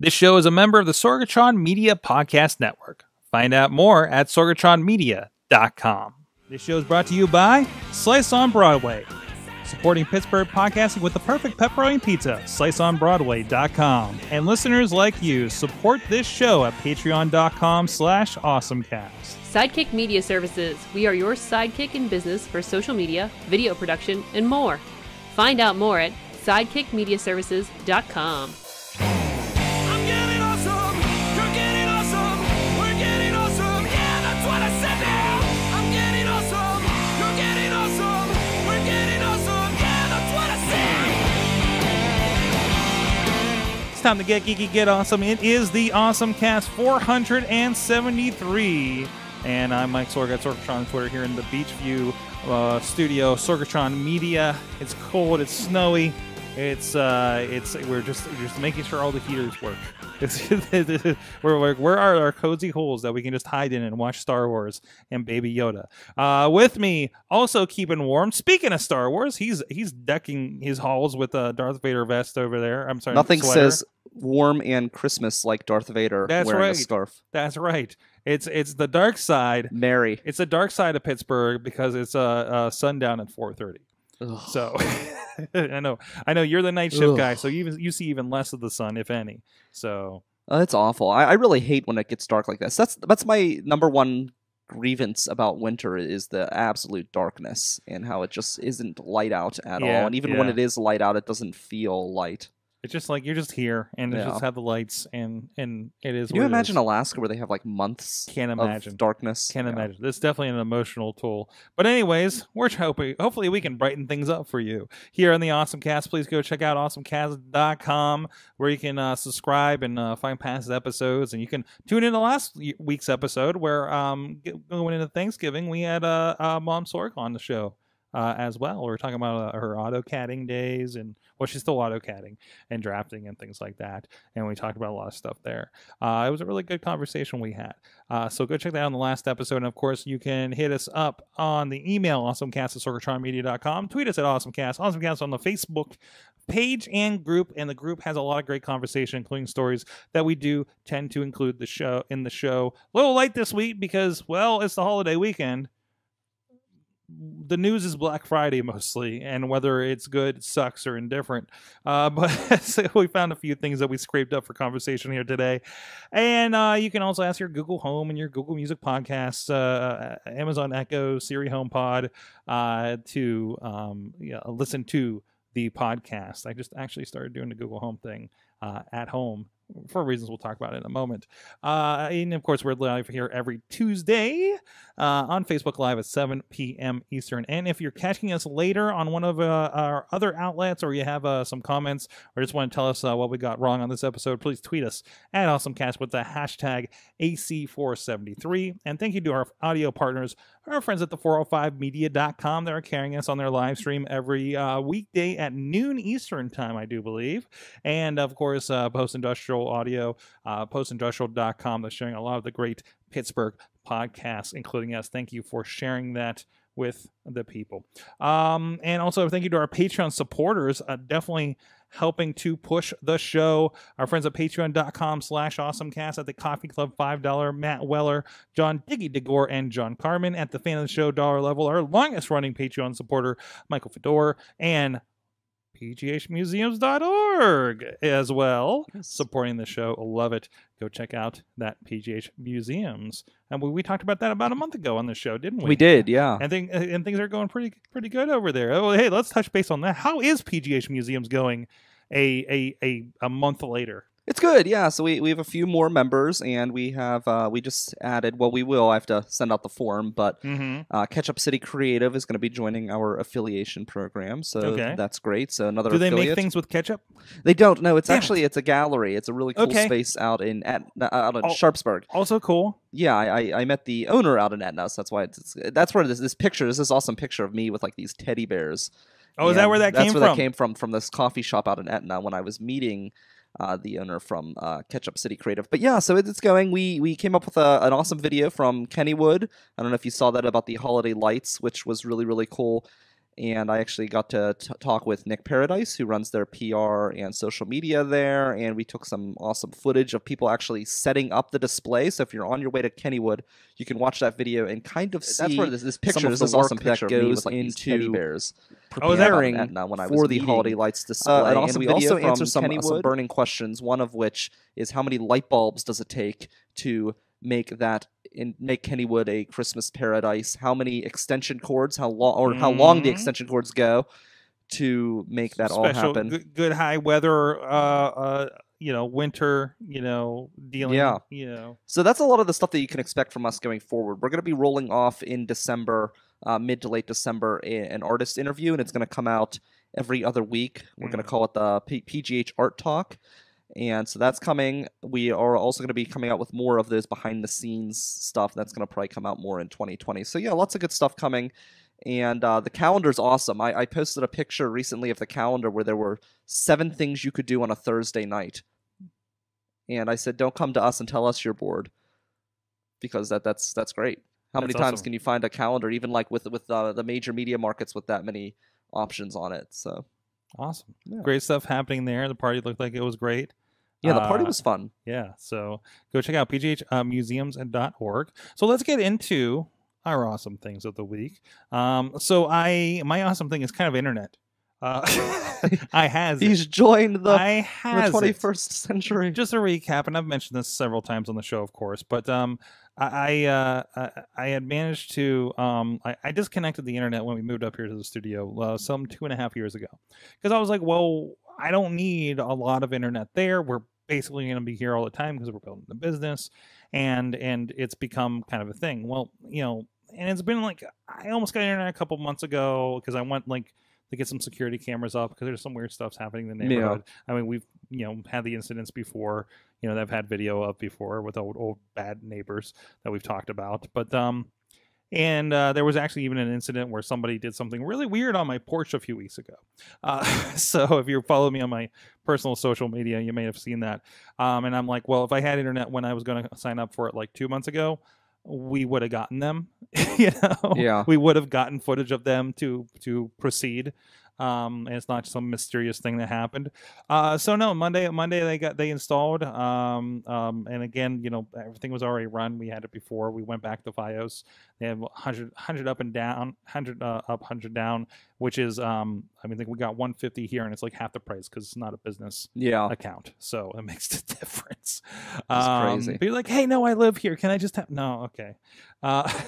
This show is a member of the Sorgatron Media Podcast Network. Find out more at sorgatronmedia.com. This show is brought to you by Slice on Broadway, supporting Pittsburgh podcasting with the perfect pepperoni pizza, sliceonbroadway.com. And listeners like you, support this show at patreon.com/awesomecast. Sidekick Media Services. We are your sidekick in business for social media, video production, and more. Find out more at sidekickmediaservices.com. It's time to get geeky, get awesome. It is the Awesome Cast 473. And I'm Mike Sorg at Sorgatron on Twitter here in the Beachview studio, Sorgatron Media. It's cold, it's snowy. We're just making sure all the heaters work. Where are our cozy holes that we can just hide in and watch Star Wars and Baby Yoda? With me, also keeping warm. Speaking of Star Wars, he's decking his halls with a Darth Vader vest over there. I'm sorry, nothing says warm and Christmas like Darth Vader wearing a scarf. That's right. It's the dark side, Mary. It's the dark side of Pittsburgh because it's sundown at 4:30. Ugh. So I know you're the night shift guy, so you see even less of the sun, if any. So that's awful. I really hate when it gets dark like this. That's my number one grievance about winter is the absolute darkness and how it just isn't light out at all. And even when it is light out, it doesn't feel light. It's just like you're just here and you just have the lights and it is. Can you imagine Alaska where they have like months of darkness? Can't imagine. This is definitely an emotional tool. But anyways, we're hoping hopefully we can brighten things up for you here on the Awesome Cast. Please go check out awesomecast.com where you can subscribe and find past episodes, and you can tune in to last week's episode where going into Thanksgiving we had Mom Sorg on the show. As well, we're talking about her AutoCADing days, and well, she's still AutoCADing and drafting and things like that. And we talked about a lot of stuff there. It was a really good conversation we had. So go check that out in the last episode. And of course, you can hit us up on the email awesomecast@sorgatronmedia.com. Tweet us at awesomecast on the Facebook page and group, and the group has a lot of great conversation, including stories that we do tend to include in the show. A little light this week because well, it's the holiday weekend. The news is Black Friday mostly, and whether it's good, sucks, or indifferent. But so we found a few things that we scraped up for conversation here today. And you can also ask your Google Home and your Google Music Podcasts, Amazon Echo, Siri HomePod to listen to the podcast. I just actually started doing the Google Home thing at home for reasons we'll talk about in a moment. And of course, we're live here every Tuesday on Facebook Live at 7 p.m. Eastern. And if you're catching us later on one of our other outlets, or you have some comments or just want to tell us what we got wrong on this episode, please tweet us at AwesomeCast with the hashtag AC473. And thank you to our audio partners, our friends at the 405media.com that are carrying us on their live stream every weekday at noon Eastern time, I do believe. And of course, Post Industrial Audio, postindustrial.com, that's sharing a lot of the great Pittsburgh podcasts, including us. Thank you for sharing that with the people. And also thank you to our Patreon supporters, definitely helping to push the show. Our friends at patreon.com/awesomecast, at the Coffee Club $5, Matt Weller, John Diggy DeGore, and John Carmen. At the Fan of the Show $1 level, our longest running Patreon supporter, Michael Fedor, and pghmuseums.org as well, supporting the show. Love it. Go check out that PGH Museums. And we talked about that about a month ago on the show, didn't we? We did, yeah. And things are going pretty good over there. Oh, hey, let's touch base on that. How is PGH Museums going a month later? It's good, yeah. So we have a few more members, and we have we just added. Well, we will. I have to send out the form, but Ketchup City Creative is going to be joining our affiliation program, so that's great. So another. Do they affiliate. Make things with ketchup? They don't. No, it's actually it's a gallery. It's a really cool space out in Sharpsburg. Also cool. Yeah, I met the owner out in Etna, so that's why that's where this picture. There's this awesome picture of me with like these teddy bears. Oh, is that where that came from? That's where that came from this coffee shop out in Etna when I was meeting. The owner from Ketchup City Creative. But yeah, so it's going. We came up with an awesome video from Kennywood. I don't know if you saw that about the holiday lights, which was really, really cool. and I actually got to talk with Nick Paradise, who runs their PR and social media there, and we took some awesome footage of people actually setting up the display. So if you're on your way to Kennywood, you can watch that video and kind of see. That's where this picture is awesome picture that goes with, like, into teddy bears preparing for the holiday lights display. And we also answer some burning questions. One of which is, how many light bulbs does it take to make Kennywood a Christmas paradise? How many extension cords? How long the extension cords go to make that all happen? Good high weather, winter, dealing. Yeah. So that's a lot of the stuff that you can expect from us going forward. We're going to be rolling off in December, mid to late December, an artist interview, and it's going to come out every other week. We're going to call it the PGH Art Talk. And so that's coming. We are also going to be coming out with more of those behind-the-scenes stuff. That's going to probably come out more in 2020. So, yeah, lots of good stuff coming. And the calendar's awesome. I posted a picture recently of the calendar where there were 7 things you could do on a Thursday night. And I said, don't come to us and tell us you're bored, because that's great. How many times can you find a calendar, even like with the major media markets, with that many options on it? So awesome. Yeah. Great stuff happening there. The party looked like it was great. Yeah, the party was fun. Yeah, so go check out pghmuseums.org. So let's get into our awesome things of the week. My awesome thing is kind of internet. He's joined the 21st century. Just a recap, and I've mentioned this several times on the show, of course, but I had managed to I disconnected the internet when we moved up here to the studio some 2.5 years ago, because I was like, well, I don't need a lot of internet there. We're basically going to be here all the time because we're building the business, and it's become kind of a thing. Well, and it's been like, I almost got internet a couple months ago because I went to get some security cameras up because there's some weird stuff's happening in the neighborhood. Yeah. I mean, we've had the incidents before, that I've had video of before with old bad neighbors that we've talked about. But there was actually even an incident where somebody did something really weird on my porch a few weeks ago. So if you follow me on my personal social media, you may have seen that. And I'm like, well, if I had internet when I was going to sign up for it like 2 months ago, we would have gotten them, Yeah. We would have gotten footage of them to proceed. And it's not some mysterious thing that happened. So no, Monday they installed. And again, everything was already run. We had it before. We went back to FIOS. They have 100 up and down, 100 up, 100 down, which is I think we got 150 here, and it's like half the price because it's not a business account, so it makes the difference. That's crazy. But you're like, hey, no, I live here. Can I just have no? Okay.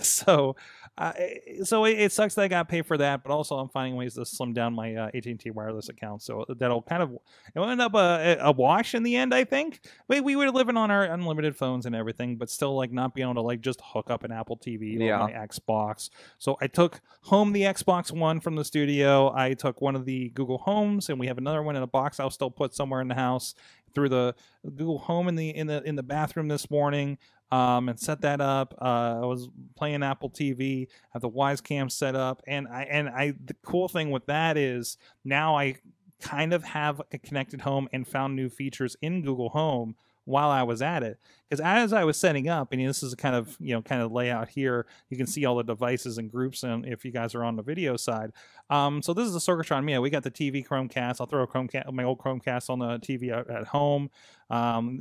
So it sucks that I got paid for that, but also I'm finding ways to slim down my AT&T wireless account, so that'll kind of end up a wash in the end, I think. We were living on our unlimited phones and everything, but still not being able to just hook up an Apple TV or my Xbox. So I took home the Xbox One from the studio. I took one of the Google Homes, and we have another one in a box I'll still put somewhere in the house. Threw the Google Home in the bathroom this morning. And set that up. I was playing Apple TV, have the Wyze Cam set up, and the cool thing with that is now I kind of have a connected home and found new features in Google Home while I was at it. Because as I was setting up, and this is a kind of layout here, you can see all the devices and groups, and if you guys are on the video side. So this is a Sorgatron Media. We got the TV Chromecast. I'll throw my old Chromecast on the TV at home.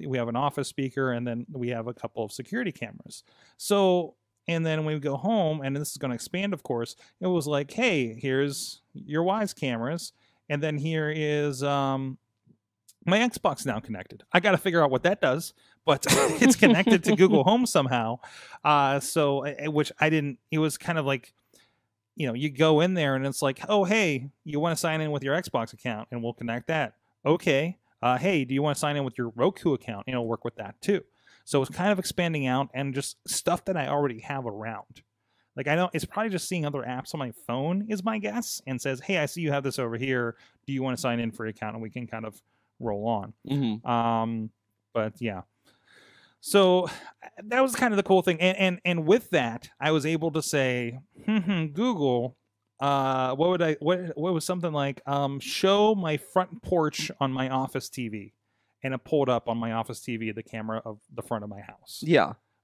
We have an office speaker, and then we have a couple of security cameras. So, and then when we go home, and this is going to expand, of course, it was like, hey, here's your Wyze cameras. And then here is my Xbox now connected. I got to figure out what that does, but it's connected to Google Home somehow. Which I didn't, it was kind of like, you go in there and it's like, oh, hey, you want to sign in with your Xbox account, and we'll connect that. Okay. Hey, do you want to sign in with your Roku account? And it'll work with that too. So it's kind of expanding out and just stuff that I already have around. Like, I know it's probably just seeing other apps on my phone is my guess, and says, hey, I see you have this over here. Do you want to sign in for your account? And we can kind of roll on. Mm-hmm. But yeah, so that was kind of the cool thing, and with that I was able to say, Google, what was something like, show my front porch on my office TV, and it pulled up on my office TV the camera of the front of my house.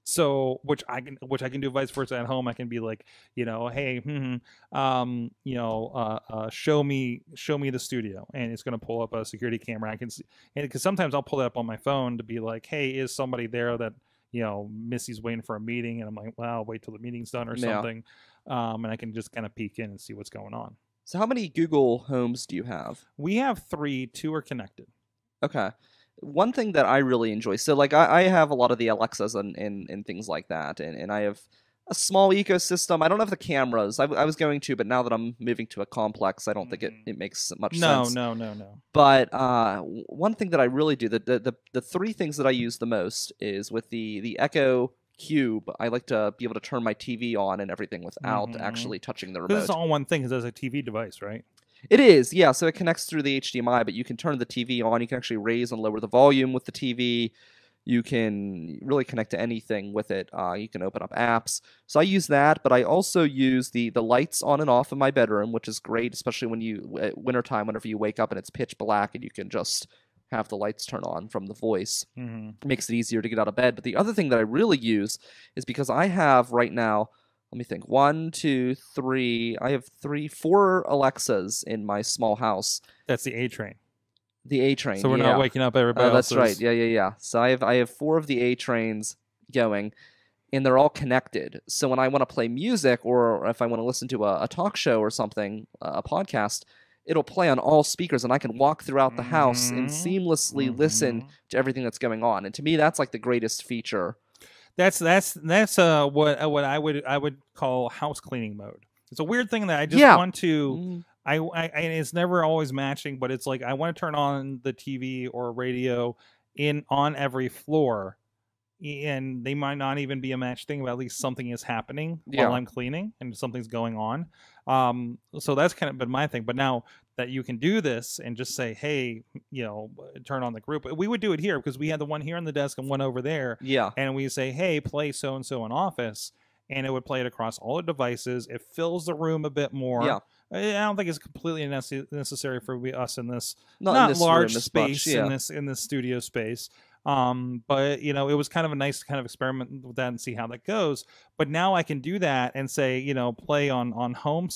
So which I can do vice versa at home. I can be like, you know, hey, show me the studio, and it's going to pull up a security camera. I can see, and because sometimes I'll pull it up on my phone to be like, hey, is somebody there that, you know, Missy's waiting for a meeting, and I'm like, well, I'll wait till the meeting's done or something, and I can just kind of peek in and see what's going on. So how many Google Homes do you have? We have 3. 2 are connected. Okay. One thing that I really enjoy, so like I have a lot of the Alexas and things like that, and I have a small ecosystem. I don't have the cameras. I was going to, but now that I'm moving to a complex, I don't think it makes much sense. No. But one thing that I really do, the 3 things that I use the most is with the Echo Cube. I like to be able to turn my TV on and everything without actually touching the remote. This is all one thing, because it's a TV device, right? It is, yeah. So it connects through the HDMI, but you can turn the TV on. You can actually raise and lower the volume with the TV. You can really connect to anything with it. You can open up apps. So I use that, but I also use the lights on and off in my bedroom, which is great, especially when wintertime, whenever you wake up and it's pitch black and you can just have the lights turn on from the voice. It makes it easier to get out of bed. But the other thing that I really use is, because I have right now, let me think, 1, 2, 3, I have 4 Alexas in my small house. That's the A-Train. The A-Train, so we're not waking up everybody else. That's right, yeah. So I have 4 of the A-Trains going, and they're all connected. So when I want to play music, or if I want to listen to a talk show or something, a podcast, it'll play on all speakers, and I can walk throughout the house and seamlessly listen to everything that's going on. And to me, that's like the greatest feature. That's what I would call house cleaning mode. It's a weird thing that I just want to. And it's never always matching, but it's like I want to turn on the TV or radio on every floor, and they might not even be a match thing, but at least something is happening while I'm cleaning and something's going on. So that's kind of been my thing. But now that you can do this and just say, hey, you know, turn on the group. We would do it here because we had the one here on the desk and one over there. Yeah. And we say, hey, play so-and-so in Office. And it would play it across all the devices. It fills the room a bit more. Yeah. I don't think it's completely necessary for us in this in this studio space. But you know, it was kind of a nice kind of experiment with that and see how that goes. But now I can do that and say, you know, play on home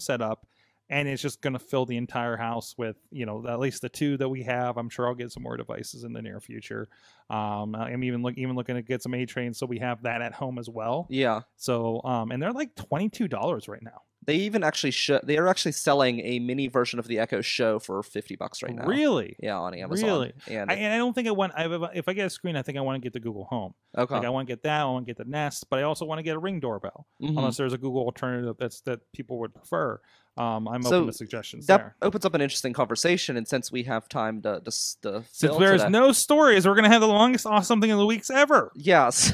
setup, and it's just going to fill the entire house with, you know, at least the 2 that we have. I'm sure I'll get some more devices in the near future. I'm even looking to get some A-Trains, so we have that at home as well. Yeah. So and they're like $22 right now. They even actually they are actually selling a mini version of the Echo Show for $50 right now. Really? Yeah, on Amazon. Really? And I don't think I want. If I get a screen, I think I want to get the Google Home. Okay. Like I want to get that. I want to get the Nest, but I also want to get a Ring doorbell, unless there's a Google alternative that people would prefer. I'm open to suggestions. That opens up an interesting conversation, and since we have time to since there's no stories, we're gonna have the longest awesome thing of the weeks ever. Yes,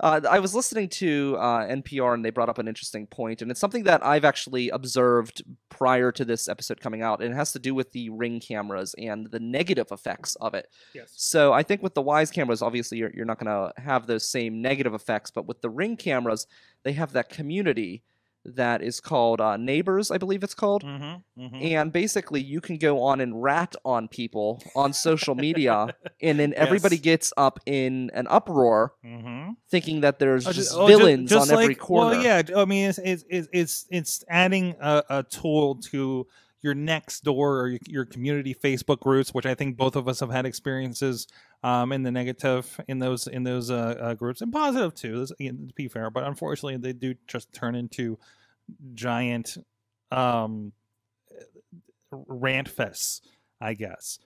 I was listening to NPR, and they brought up an interesting point, and it's something that I've actually observed prior to this episode coming out, and it has to do with the Ring cameras and the negative effects of it. Yes. So I think with the Wyze cameras, obviously you're not gonna have those same negative effects, but with the Ring cameras, they have that community that is called Neighbors, I believe it's called. And basically you can go on and rat on people on social media, and then everybody gets up in an uproar thinking that there's just villains just on every corner. Well, yeah, I mean, it's adding a tool to your next door or your community Facebook groups, which I think both of us have had experiences in the negative in those groups, and positive too. This, again, to be fair, but unfortunately they do just turn into giant rant fests, I guess.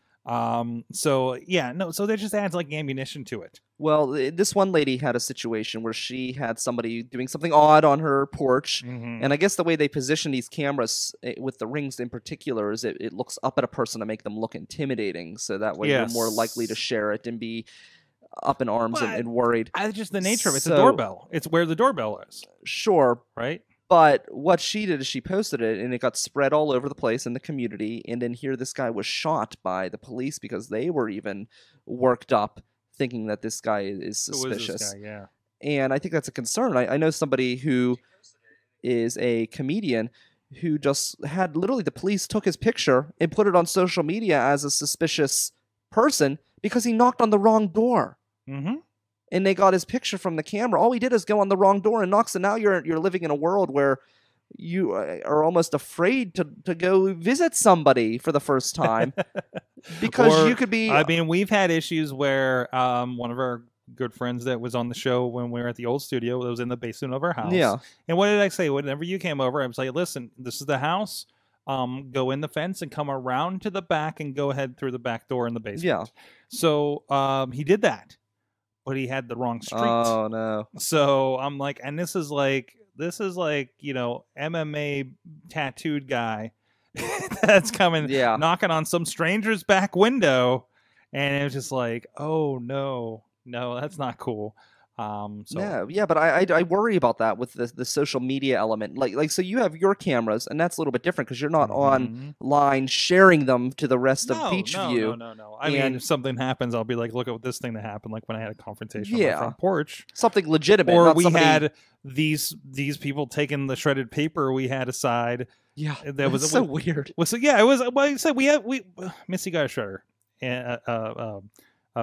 So yeah, no. So that just adds like ammunition to it. Well, this one lady had a situation where she had somebody doing something odd on her porch, and I guess the way they position these cameras with the Rings in particular is it looks up at a person to make them look intimidating, so that way you're more likely to share it and be up in arms and worried. That's just the nature of it. It's a doorbell. It's where the doorbell is. Sure. Right. But what she did is she posted it, and it got spread all over the place in the community. And then here this guy was shot by the police because they were even worked up thinking that this guy is suspicious. This guy? Yeah. And I think that's a concern. I know somebody who is a comedian who just had literally the police took his picture and put it on social media as a suspicious person because he knocked on the wrong door. and they got his picture from the camera. All he did is go on the wrong door and knock. So now you're living in a world where you are almost afraid to go visit somebody for the first time because you could be. I mean, we've had issues where one of our good friends that was on the show when we were at the old studio, that was in the basement of our house. Yeah. And what did I say? Whenever you came over, I was like, listen, this is the house. Go in the fence and come around to the back and go ahead through the back door in the basement. Yeah. So he did that, but he had the wrong street. Oh, no. So I'm like, and this is like, you know, MMA tattooed guy that's coming, yeah, knocking on some stranger's back window. And it was just like, oh, no, that's not cool. So yeah, but I worry about that with the social media element. Like, so you have your cameras, and that's a little bit different because you're not online sharing them to the rest of Beachview. No. I mean, if something happens, I'll be like, look at this thing that happened. Like when I had a confrontation on my front porch, something legitimate. Or not we somebody... had these people taking the shredded paper we had aside. Yeah, that was so weird. It was. Well, you said we Missy got a shredder and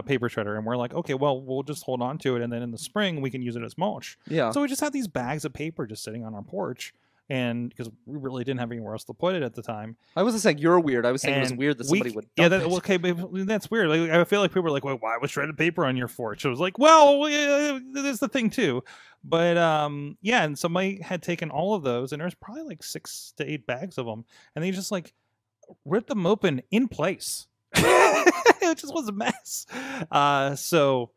paper shredder, and we're like, okay, well, we'll just hold on to it, and then in the spring we can use it as mulch. Yeah. So we just had these bags of paper just sitting on our porch, and because we really didn't have anywhere else to put it at the time. I wasn't saying you're weird. I was saying it was weird that somebody would. Yeah. Okay, but that's weird. Like, I feel like people were like, well, why was shredded paper on your porch? I was like, well, there's the thing too. But yeah, and somebody had taken all of those, and there's probably like 6 to 8 bags of them, and they just like ripped them open in place. It just was a mess. So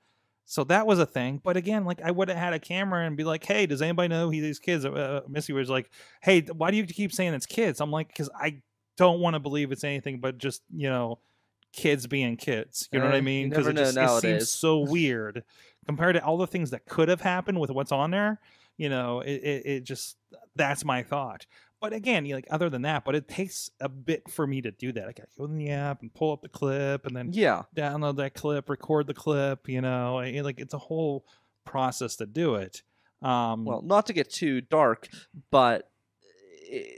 that was a thing. But again, like I would have had a camera and be like, hey, does anybody know these kids? Missy was like, hey, why do you keep saying it's kids? I'm like, because I don't want to believe it's anything but just, you know, kids being kids. You know what I mean? Because it seems so weird compared to all the things that could have happened with what's on there. You know, it just, that's my thought. But again, like other than that, but it takes a bit for me to do that. I gotta go in the app and pull up the clip, and then download that clip, record the clip. You know, like it's a whole process to do it. Well, not to get too dark, but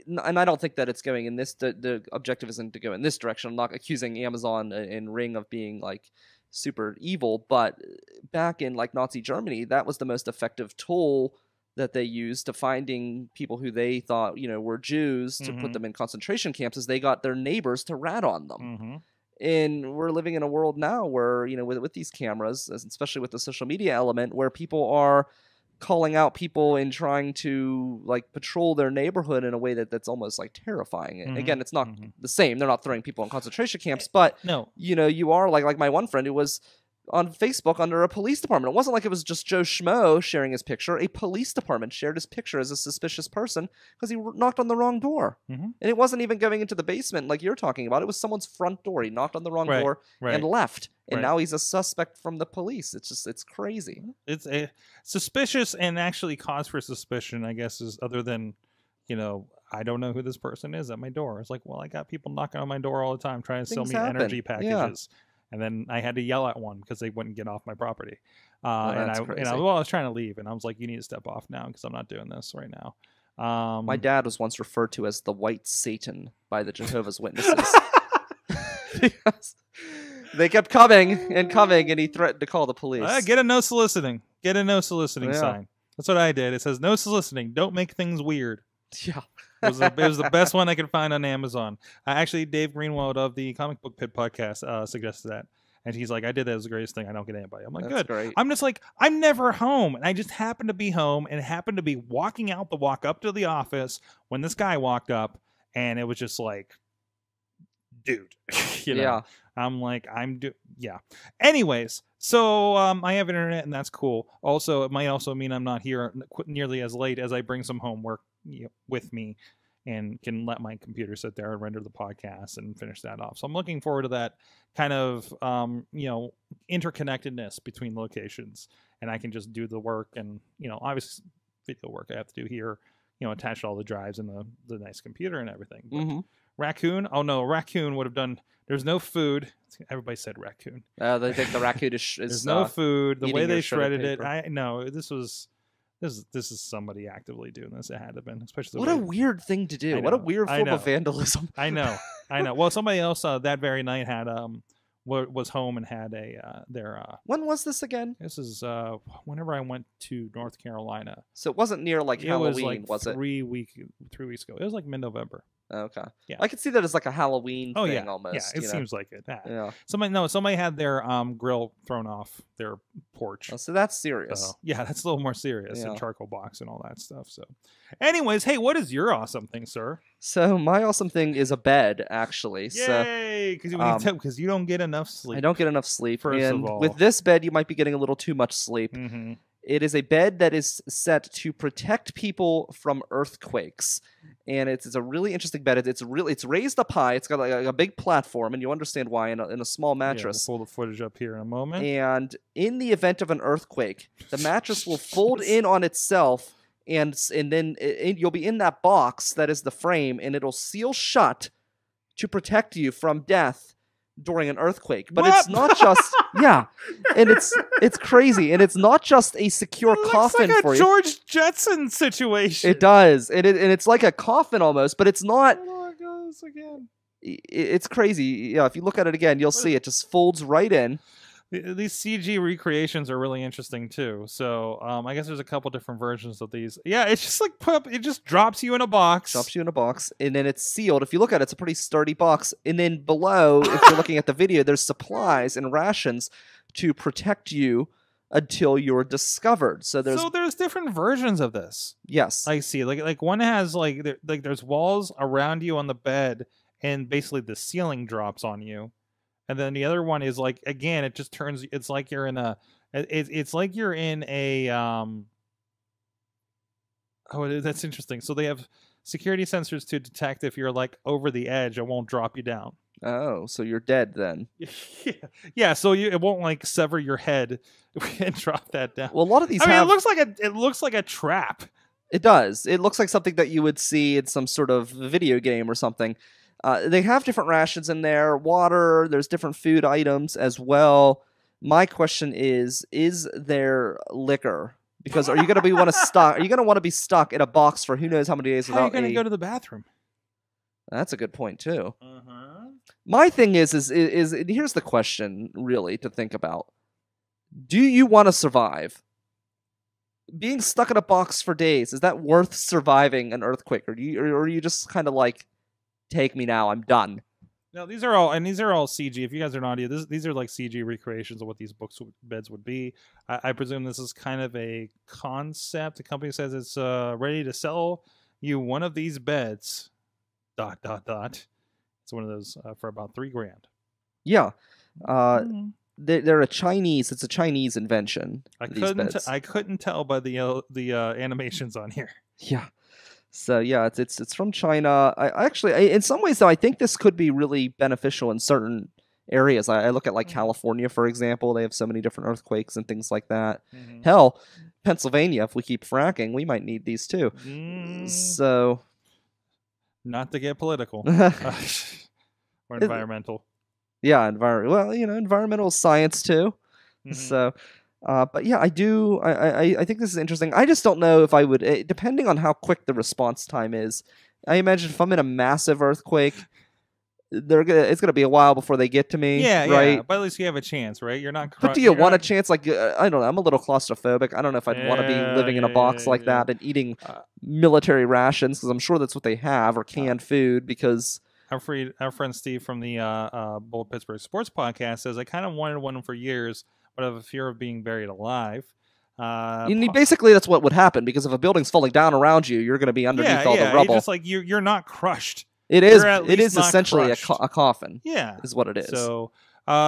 and I don't think that it's going in this. The objective isn't to go in this direction. I'm not accusing Amazon and Ring of being like super evil, but back in like Nazi Germany, that was the most effective tool that they used to finding people who they thought, you know, were Jews to put them in concentration camps, is they got their neighbors to rat on them. And we're living in a world now where, you know, with these cameras, especially with the social media element, where people are calling out people and trying to like patrol their neighborhood in a way that's almost like terrifying. And again, it's not the same. They're not throwing people in concentration camps, but you know, you are like my one friend who was on Facebook under a police department. It wasn't like it was just Joe Schmo sharing his picture. A police department shared his picture as a suspicious person because he knocked on the wrong door. And it wasn't even going into the basement like you're talking about. It was someone's front door. He knocked on the wrong door and left. And now he's a suspect from the police. It's just, it's crazy. It's suspicious, and actually cause for suspicion, I guess, is other than, you know, I don't know who this person is at my door. It's like, well, I got people knocking on my door all the time trying to sell me energy packages. Yeah. And then I had to yell at one because they wouldn't get off my property. I was trying to leave, and I was like, you need to step off now because I'm not doing this right now. My dad was once referred to as the White Satan by the Jehovah's Witnesses. Because they kept coming, and he threatened to call the police. Get a no soliciting. Get a no soliciting sign. That's what I did. It says no soliciting. Don't make things weird. Yeah. It was the best one I could find on Amazon. Actually, Dave Greenwald of the Comic Book Pit podcast suggested that. And he's like, I did that. It was the greatest thing. I don't get anybody. I'm like, that's good. Great. I'm just like, I'm never home. And I just happened to be home and happened to be walking out the walk up to the office when this guy walked up. And it was just like, dude. You know? Yeah. I'm like, yeah. Anyways, so I have internet, and that's cool. Also, it might also mean I'm not here nearly as late as I bring some homework with me and can let my computer sit there and render the podcast and finish that off. So I'm looking forward to that kind of, you know, interconnectedness between locations, and I can just do the work and, you know, obviously video work I have to do here, you know, attach all the drives and the nice computer and everything. But Raccoon. Oh no. Raccoon would have done. There's no food. Everybody said Raccoon. They think the Raccoon is there's no food. The way they shredded it. I know this was, This is somebody actively doing this. It had to have been, especially. What a weird thing to do! What a weird form of vandalism! I know. Well, somebody else that very night had was home and had a their. When was this again? This is whenever I went to North Carolina. So it wasn't near like Halloween, was it? 3 weeks ago. It was like mid-November. Okay. Yeah. I could see that as like a Halloween thing almost. Yeah, it seems like it. Ah. Yeah. Somebody had their grill thrown off their porch. Oh, so that's serious. So, yeah, that's a little more serious than charcoal box and all that stuff. So anyways, hey, what is your awesome thing, sir? So my awesome thing is a bed, actually. Yay! Because you don't get enough sleep. I don't get enough sleep. First of all. With this bed, you might be getting a little too much sleep. Mm-hmm. It is a bed that is set to protect people from earthquakes, and it's a really interesting bed. It's raised up high. It's got like a big platform, and you understand why in a small mattress. Yeah, we'll pull the footage up here in a moment. And in the event of an earthquake, the mattress will fold in on itself, and then you'll be in that box that is the frame, and it'll seal shut to protect you from death during an earthquake. But it's not just and it's crazy, and it's not just a secure coffin for you. It looks like a George Jetson situation. It does, and it's like a coffin almost, but it's not. Oh my God, this again. It's crazy. Yeah, if you look at it again, you'll see it just folds right in. These CG recreations are really interesting too. So I guess there's a couple different versions of these. Yeah, it's just like it just drops you in a box. Drops you in a box, and then it's sealed. If you look at it, it's a pretty sturdy box. And then below, if you're looking at the video, there's supplies and rations to protect you until you're discovered. So there's different versions of this. Yes, I see. Like one has like there's walls around you on the bed, and basically the ceiling drops on you. And then the other one is like, again, it just turns. It's like you're in a. It's like you're in a. Oh, that's interesting. So they have security sensors to detect if you're like over the edge. It won't drop you down. Oh, so you're dead then. Yeah. So it won't like sever your head and drop that down. Well, a lot of these. I mean, it looks like a trap. It does. It looks like something that you would see in some sort of video game or something. They have different rations in there, water, there's different food items as well. My question is there liquor? Because are you going to want to be stuck in a box for who knows how many days without are you going to go to the bathroom? That's a good point too. Uh-huh. My thing is and here's the question really to think about. Do you want to survive? Being stuck in a box for days, is that worth surviving an earthquake, or are you just kind of like, take me now, I'm done. No, these are all CG. If you guys are not here, these are like CG recreations of what these beds would be. I presume this is kind of a concept. The company says it's ready to sell you one of these beds. ... It's one of those for about $3,000. Yeah, they're a Chinese. It's a Chinese invention. I couldn't tell by the animations on here. Yeah. So yeah, it's from China. I actually, in some ways though, I think this could be really beneficial in certain areas. I look at like California, for example. They have so many different earthquakes and things like that. Mm-hmm. Hell, Pennsylvania. If we keep fracking, we might need these too. Mm. So, not to get political or environmental. Yeah, environment. Well, environmental science too. Mm-hmm. So. But yeah, I think this is interesting. I just don't know if I would, depending on how quick the response time is. I imagine if I'm in a massive earthquake, it's gonna be a while before they get to me. Yeah, right. Yeah. But at least you have a chance, right? You're not. But do you want a chance? Like I don't know. I'm a little claustrophobic. I don't know if I'd want to be living in a box like that and eating military rations, because I'm sure that's what they have, or canned food, because. Our friend Steve from the Bold Pittsburgh Sports Podcast says I kind of wanted one for years. Of a fear of being buried alive. Basically, that's what would happen, because if a building's falling down around you, you're going to be underneath all the rubble. It's like you're not crushed. It is essentially a coffin. Yeah, is what it is. So,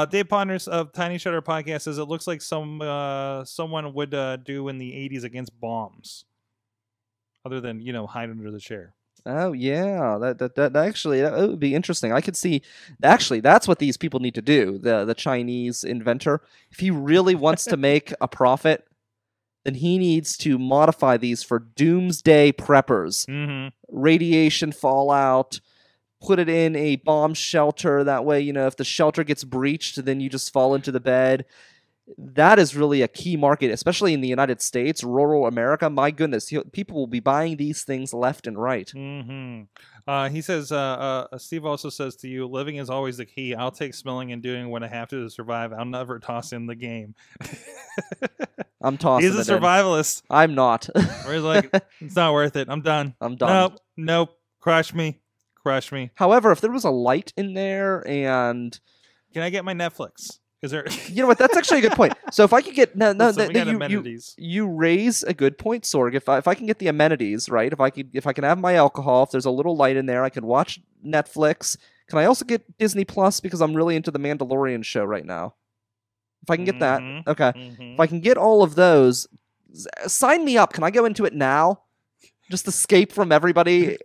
Dave Ponders of Tiny Shutter Podcast says it looks like someone would do in the '80s against bombs, other than hide under the chair. Oh yeah, that would be interesting. I could see. Actually, that's what these people need to do. The Chinese inventor, if he really wants to make a profit, then he needs to modify these for doomsday preppers, radiation fallout. Put it in a bomb shelter. That way, if the shelter gets breached, then you just fall into the bed. that is really a key market, especially in the United States, rural America. My goodness, people will be buying these things left and right. Mm-hmm. He says, Steve also says to you, living is always the key. I'll take smelling and doing what I have to survive. I'll never toss in the game. I'm tossing it. He's a survivalist. I'm not. Or he's like, it's not worth it. I'm done. I'm done. Nope. Nope. Crush me. Crush me. However, if there was a light in there and... Can I get my Netflix? Is there... You know what? That's actually a good point. So if I could get... You raise a good point, Sorg. If I can get the amenities, right? If I can have my alcohol, if there's a little light in there, I can watch Netflix. Can I also get Disney Plus? Because I'm really into the Mandalorian show right now. If I can get that. Okay. If I can get all of those, sign me up. Can I go into it now? Just escape from everybody,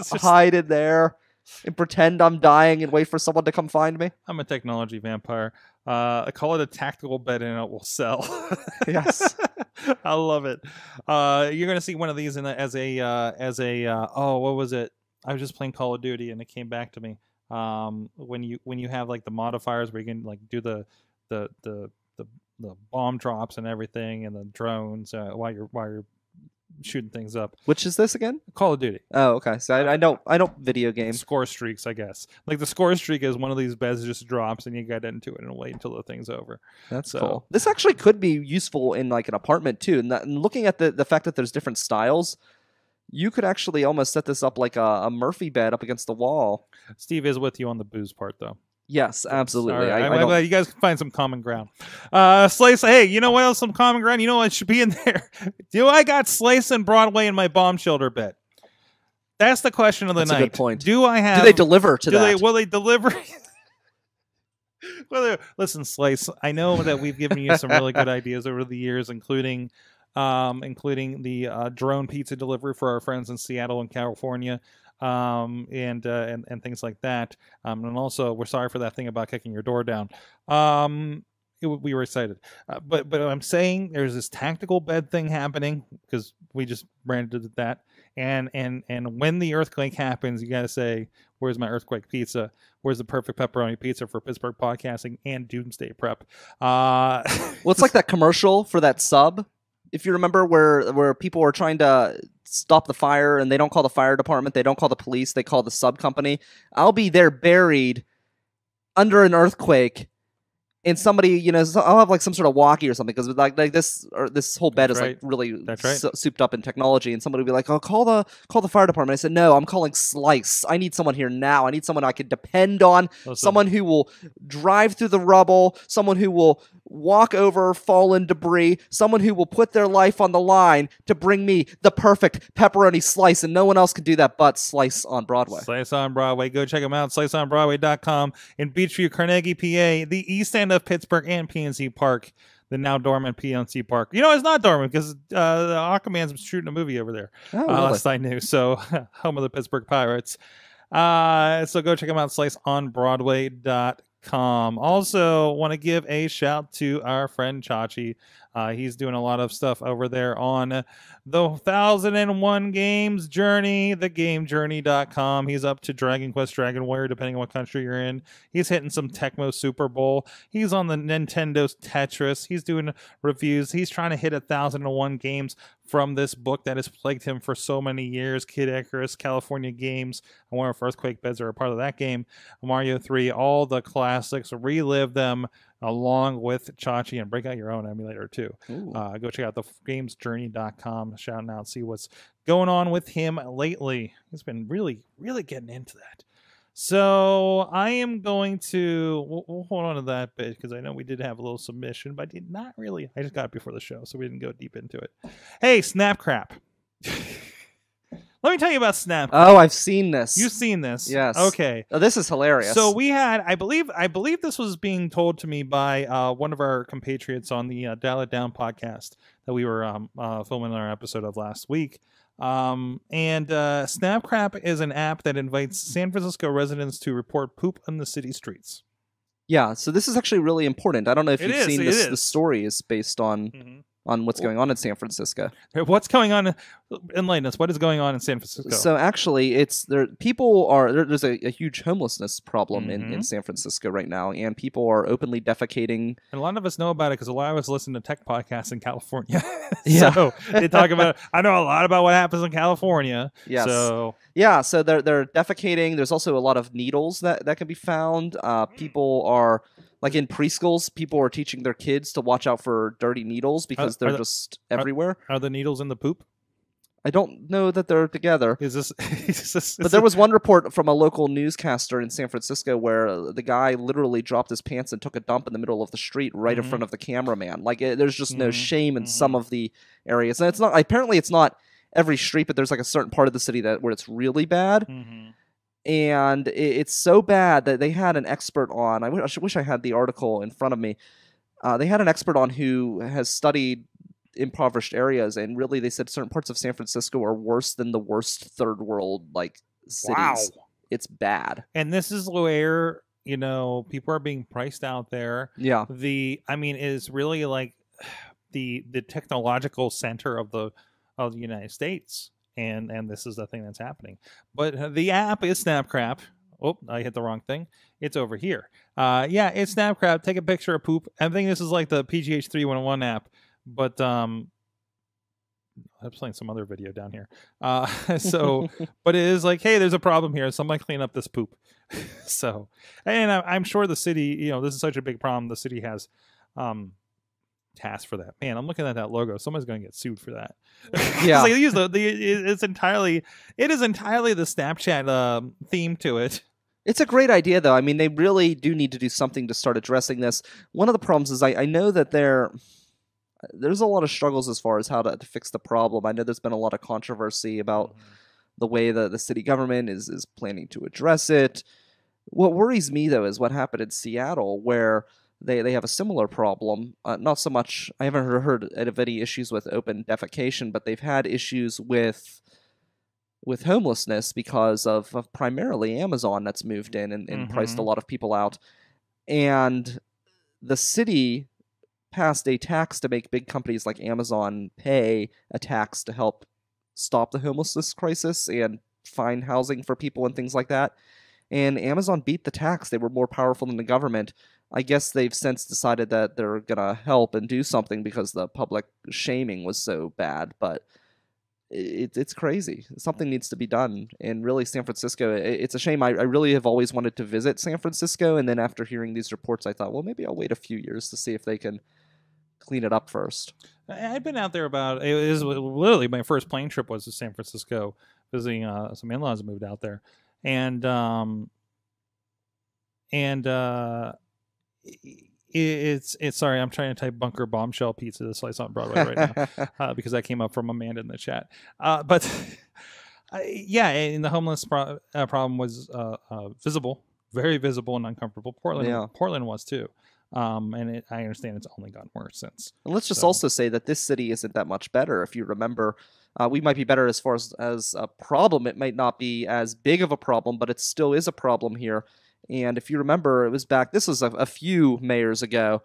hide in there, and pretend I'm dying and wait for someone to come find me. I'm a technology vampire. I call it a tactical bet and it will sell. Yes. I love it. You're going to see one of these in a, what was it? I was just playing Call of Duty and it came back to me. When you have like the modifiers where you can like do the bomb drops and everything and the drones while you're shooting things up. Which is this again? Call of Duty. Oh, okay. So I don't video games. Score streaks, I guess. Like the score streak is one of these beds just drops and you get into it and wait until the thing's over. That's so cool. This actually could be useful in like an apartment too. And looking at the fact that there's different styles, you could actually almost set this up like a Murphy bed up against the wall. Steve is with you on the booze part though. Yes, absolutely. Right. I'm glad you guys can find some common ground. Slice, hey, you know what else? Some common ground. You know what should be in there? Do I got Slice on Broadway in my bomb shelter bed? That's the question of the night. That's a good point. Do I have? Do they deliver to that? Will they deliver? Listen, Slice. I know that we've given you some really good ideas over the years, including the drone pizza delivery for our friends in Seattle and California. And things like that. And also, we're sorry for that thing about kicking your door down. We were excited, but I'm saying there's this tactical bed thing happening because we just ran into that. And when the earthquake happens, you got to say, where's my earthquake pizza? Where's the perfect pepperoni pizza for Pittsburgh podcasting and doomsday prep? Well, it's like that commercial for that sub. If you remember where people are trying to stop the fire and they don't call the fire department, they don't call the police, they call the sub company. I'll be there buried under an earthquake and somebody, I'll have like some sort of walkie or something because like this whole bed is like really souped up in technology and somebody will be like, oh, call the fire department. I said, no, I'm calling Slice. I need someone here now. I need someone I can depend on, someone who will drive through the rubble, someone who will walk over fallen debris, someone who will put their life on the line to bring me the perfect pepperoni slice, and no one else can do that but Slice on Broadway. Slice on Broadway. Go check them out, sliceonbroadway.com. In Beachview, Carnegie, PA, the east end of Pittsburgh, and PNC Park, the now dormant PNC Park. You know, it's not dormant because the Aquaman's shooting a movie over there. Oh, really? Last I knew. So, home of the Pittsburgh Pirates. So go check them out, sliceonbroadway.com. Also, want to give a shout to our friend Chachi. He's doing a lot of stuff over there on the 1001 Games Journey, thegamejourney.com. He's up to Dragon Quest, Dragon Warrior, depending on what country you're in. He's hitting some Tecmo Super Bowl. He's on the Nintendo's Tetris. He's doing reviews. He's trying to hit 1001 games from this book that has plagued him for so many years. Kid Icarus, California Games. I wonder if earthquake beds are a part of that game. Mario 3, all the classics. Relive them along with Chachi and break out your own emulator too. Go check out the gamesjourney.com. Shouting out, see what's going on with him lately. He's been really, really getting into that. So I am going to we'll hold on to that bit because I know we did have a little submission, but did not really. I just got it before the show, so we didn't go deep into it. Hey, Snapcrap. Let me tell you about Snapcrap. Oh, I've seen this. You've seen this. Yes. Okay. Oh, this is hilarious. So we had, I believe this was being told to me by one of our compatriots on the Dial It Down podcast that we were filming our episode of last week. Snapcrap is an app that invites San Francisco residents to report poop on the city streets. Yeah. So this is actually really important. I don't know if you've seen this. The story is based on... Mm-hmm. on what's going on in San Francisco. What's going on? Enlighten us. What is going on in San Francisco? So actually, it's there's a huge homelessness problem in San Francisco right now, and people are openly defecating. And a lot of us know about it because a lot of us listen to tech podcasts in California. So they talk about it. I know a lot about what happens in California. Yes. So so they're defecating. There's also a lot of needles that can be found. People are. Like in preschools, people are teaching their kids to watch out for dirty needles because they're just everywhere. Are the needles in the poop? I don't know that they're together. But there was one report from a local newscaster in San Francisco where the guy literally dropped his pants and took a dump in the middle of the street right in front of the cameraman. Like there's just no shame in some of the areas. And it's not apparently it's not every street, but there's like a certain part of the city where it's really bad. And it's so bad that they had an expert on. I wish I had the article in front of me. They had an expert on who has studied impoverished areas, and really they said certain parts of San Francisco are worse than the worst third world cities. Wow. It's bad. And this is where, people are being priced out there. Yeah. It's really like the technological center of the United States. And this is the thing that's happening. But the app is Snapcrap. Oh, I hit the wrong thing. It's over here. It's Snapcrap. Take a picture of poop. I think this is like the PGH 311 app. But I'm playing some other video down here. But it is like, hey, there's a problem here. Somebody clean up this poop. I'm sure the city, this is such a big problem. The city has... task for that. Man, I'm looking at that logo. Somebody's going to get sued for that. Yeah. It is entirely the Snapchat theme to it. It's a great idea, though. They really do need to do something to start addressing this. One of the problems is I know that there's a lot of struggles as far as how to fix the problem. I know there's been a lot of controversy about the way that the city government is planning to address it. What worries me, though, is what happened in Seattle, where They have a similar problem. Not so much. I haven't heard of any issues with open defecation, but they've had issues with homelessness because of primarily Amazon that's moved in and priced a lot of people out. And the city passed a tax to make big companies like Amazon pay a tax to help stop the homelessness crisis and find housing for people and things like that. And Amazon beat the tax. They were more powerful than the government. I guess they've since decided that they're going to help and do something because the public shaming was so bad, but it's crazy. Something needs to be done, and really San Francisco, it's a shame. I really have always wanted to visit San Francisco, and then after hearing these reports, I thought, well, maybe I'll wait a few years to see if they can clean it up first. I've been out there literally my first plane trip was to San Francisco, visiting some in-laws moved out there, It's sorry, I'm trying to type bunker bombshell pizza to Slice on Broadway right now because that came up from Amanda in the chat. And the homeless problem was visible, very visible and uncomfortable. Portland was too. I understand it's only gotten worse since. And let's just also say that this city isn't that much better. If you remember, we might be better as far as a problem. It might not be as big of a problem, but it still is a problem here. And if you remember, it was back, this was a few mayors ago,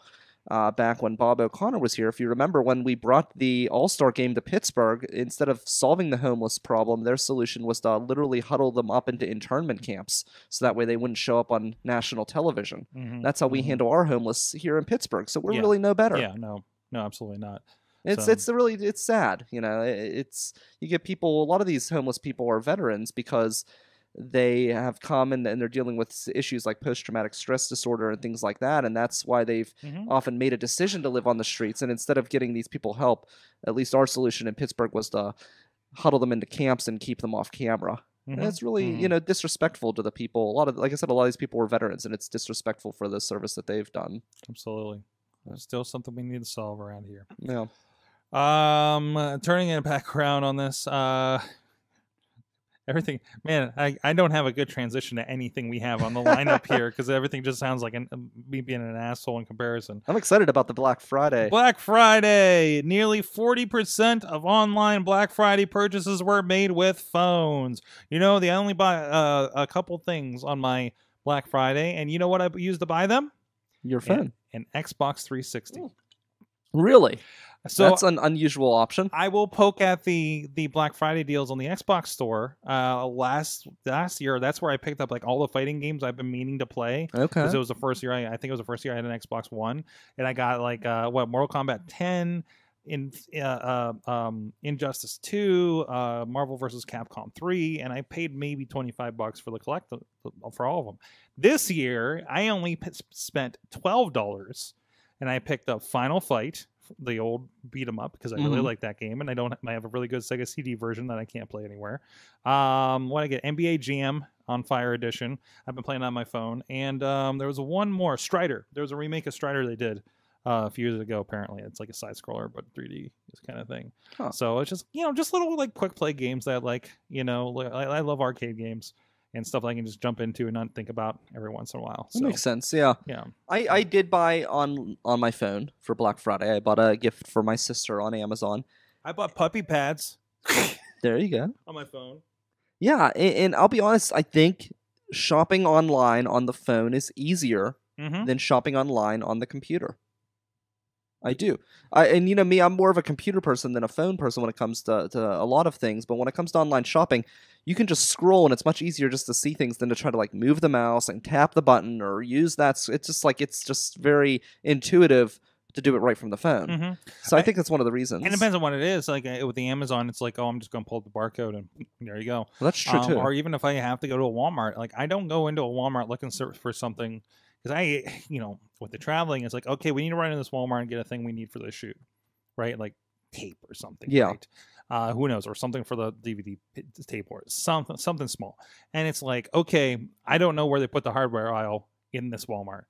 back when Bob O'Connor was here. If you remember, when we brought the All-Star game to Pittsburgh, instead of solving the homeless problem, their solution was to literally huddle them up into internment camps, so that way they wouldn't show up on national television. That's how we handle our homeless here in Pittsburgh. So we're really no better. Yeah, no, absolutely not. It's sad. You get people, a lot of these homeless people are veterans because they have come and they're dealing with issues like post-traumatic stress disorder and things like that, and that's why they've often made a decision to live on the streets. And instead of getting these people help, at least our solution in Pittsburgh was to huddle them into camps and keep them off camera. And it's really disrespectful to the people. A lot of these people were veterans, and it's disrespectful for the service that they've done. Absolutely. There's still something we need to solve around here. Yeah. Turning it back around on this, everything, man, I don't have a good transition to anything we have on the lineup here because everything just sounds like me being an asshole in comparison. I'm excited about the Black Friday. Black Friday! Nearly 40% of online Black Friday purchases were made with phones. They only buy a couple things on my Black Friday, and you know what I used to buy them? Your phone. An Xbox 360. Ooh. Really? So that's an unusual option. I will poke at the Black Friday deals on the Xbox store. Last year, that's where I picked up like all the fighting games I've been meaning to play. Okay. Because it was the first year. I think it was the first year I had an Xbox One, and I got like Mortal Kombat 10, Injustice 2, Marvel vs. Capcom 3, and I paid maybe $25 for the for all of them. This year, I only spent $12, and I picked up Final Fight, the old beat 'em up, because I really like that game, and I have a really good Sega CD version that I can't play anywhere. What I get, NBA Jam on Fire Edition. I've been playing on my phone, and there was one more, Strider. There was a remake of Strider they did a few years ago. Apparently, it's like a side scroller, but 3D is kind of thing. Huh. So it's just just little like quick play games that I love arcade games and stuff that I can just jump into and not think about every once in a while. So, that makes sense, yeah. Yeah. I did buy on my phone for Black Friday. I bought a gift for my sister on Amazon. I bought puppy pads. There you go. On my phone. Yeah, and I'll be honest, I think shopping online on the phone is easier than shopping online on the computer. I do. And you know me, I'm more of a computer person than a phone person when it comes to a lot of things. But when it comes to online shopping, you can just scroll, and it's much easier just to see things than to try to like move the mouse and tap the button or use that. It's just very intuitive to do it right from the phone. So I think that's one of the reasons. It depends on what it is. Like with the Amazon, it's like, oh, I'm just going to pull up the barcode and there you go. Well, that's true too. Or even if I have to go to a Walmart, like I don't go into a Walmart looking for something. Because with the traveling, it's like, okay, we need to run into this Walmart and get a thing we need for the shoot, right? Like tape or something. Yeah. Right? Who knows? Or something for the DVD tape or something small. And it's like, okay, I don't know where they put the hardware aisle in this Walmart.